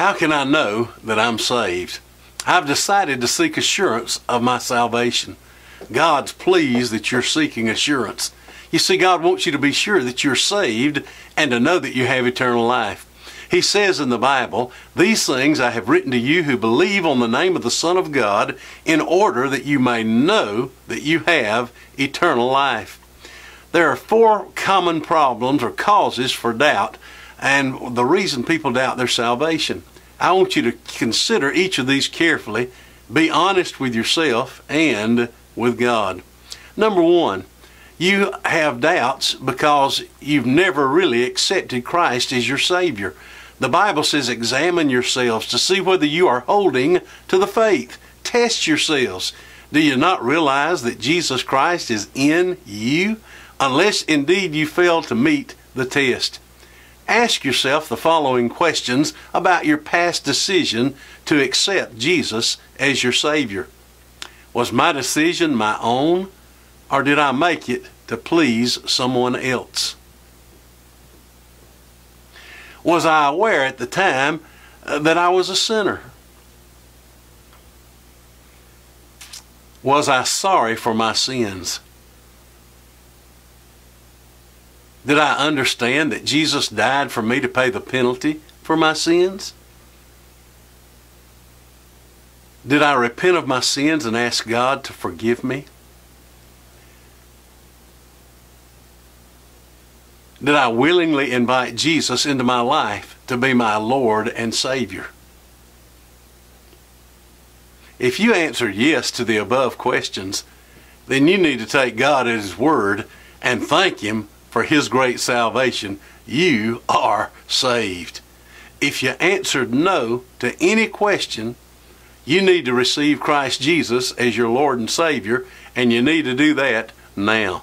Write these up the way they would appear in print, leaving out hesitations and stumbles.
How can I know that I'm saved? I've decided to seek assurance of my salvation. God's pleased that you're seeking assurance. You see, God wants you to be sure that you're saved and to know that you have eternal life. He says in the Bible, "These things I have written to you who believe on the name of the Son of God, in order that you may know that you have eternal life." There are four common problems or causes for doubt and the reason people doubt their salvation. I want you to consider each of these carefully. Be honest with yourself and with God. Number one, you have doubts because you've never really accepted Christ as your Savior. The Bible says, "Examine yourselves to see whether you are holding to the faith." Test yourselves. Do you not realize that Jesus Christ is in you? Unless indeed you fail to meet the test. Ask yourself the following questions about your past decision to accept Jesus as your Savior. Was my decision my own? Or did I make it to please someone else? Was I aware at the time that I was a sinner? Was I sorry for my sins? Did I understand that Jesus died for me to pay the penalty for my sins? Did I repent of my sins and ask God to forgive me? Did I willingly invite Jesus into my life to be my Lord and Savior? If you answer yes to the above questions, then you need to take God at His word and thank Him for His great salvation. You are saved. If you answered no to any question, you need to receive Christ Jesus as your Lord and Savior, and you need to do that now.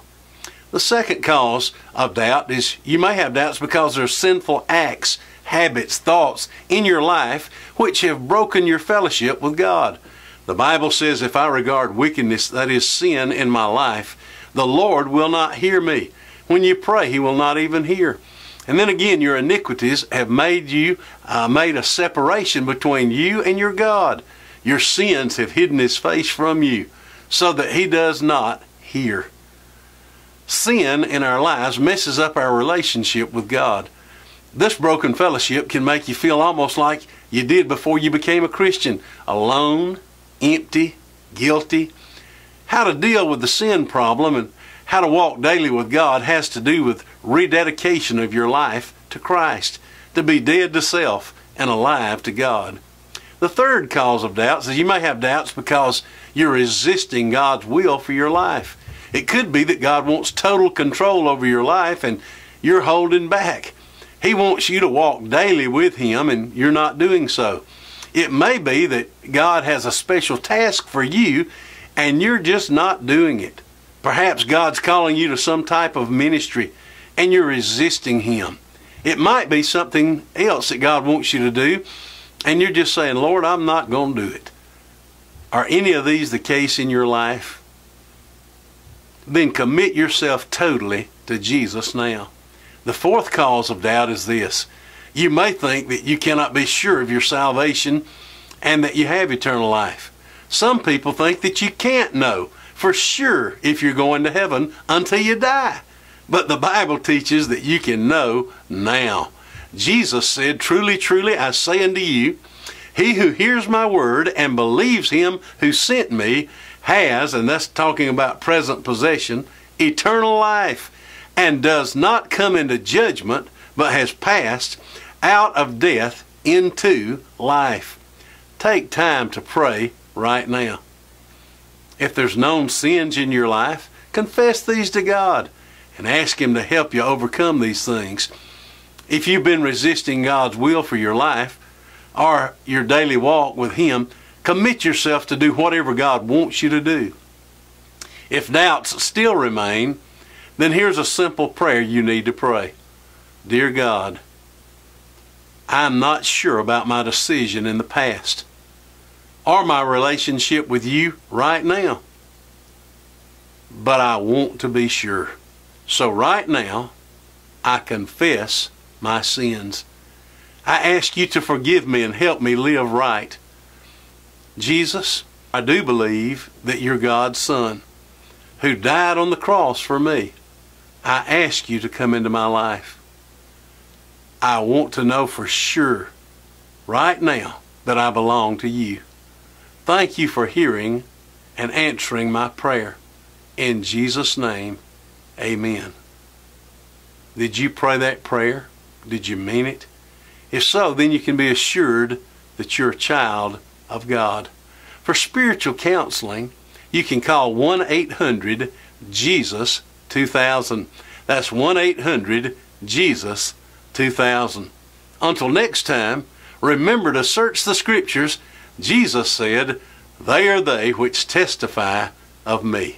The second cause of doubt is you may have doubts because there are sinful acts, habits, thoughts in your life which have broken your fellowship with God. The Bible says, "If I regard wickedness, that is sin, in my life, the Lord will not hear me." When you pray, He will not even hear. And then again, your iniquities have made a separation between you and your God. Your sins have hidden His face from you so that He does not hear. Sin in our lives messes up our relationship with God. This broken fellowship can make you feel almost like you did before you became a Christian, alone, empty, guilty. How to deal with the sin problem and how to walk daily with God has to do with rededication of your life to Christ, to be dead to self and alive to God. The third cause of doubts is you may have doubts because you're resisting God's will for your life. It could be that God wants total control over your life and you're holding back. He wants you to walk daily with Him and you're not doing so. It may be that God has a special task for you and you're just not doing it. Perhaps God's calling you to some type of ministry and you're resisting Him. It might be something else that God wants you to do and you're just saying, "Lord, I'm not going to do it." Are any of these the case in your life? Then commit yourself totally to Jesus now. The fourth cause of doubt is this. You may think that you cannot be sure of your salvation and that you have eternal life. Some people think that you can't know for sure if you're going to heaven until you die. But the Bible teaches that you can know now. Jesus said, "Truly, truly, I say unto you, he who hears my word and believes him who sent me has," and that's talking about present possession, "eternal life, and does not come into judgment, but has passed out of death into life." Take time to pray right now. If there's known sins in your life, confess these to God and ask Him to help you overcome these things. If you've been resisting God's will for your life or your daily walk with Him, commit yourself to do whatever God wants you to do. If doubts still remain, then here's a simple prayer you need to pray. Dear God, I'm not sure about my decision in the past or my relationship with you right now, but I want to be sure. So right now, I confess my sins. I ask you to forgive me and help me live right. Jesus, I do believe that you're God's Son who died on the cross for me. I ask you to come into my life. I want to know for sure right now that I belong to you. Thank you for hearing and answering my prayer. In Jesus' name, amen. Did you pray that prayer? Did you mean it? If so, then you can be assured that you're a child of God. For spiritual counseling, you can call 1-800-JESUS-2000. That's 1-800-JESUS-2000. Until next time, remember to search the Scriptures. Jesus said, "They are they which testify of me."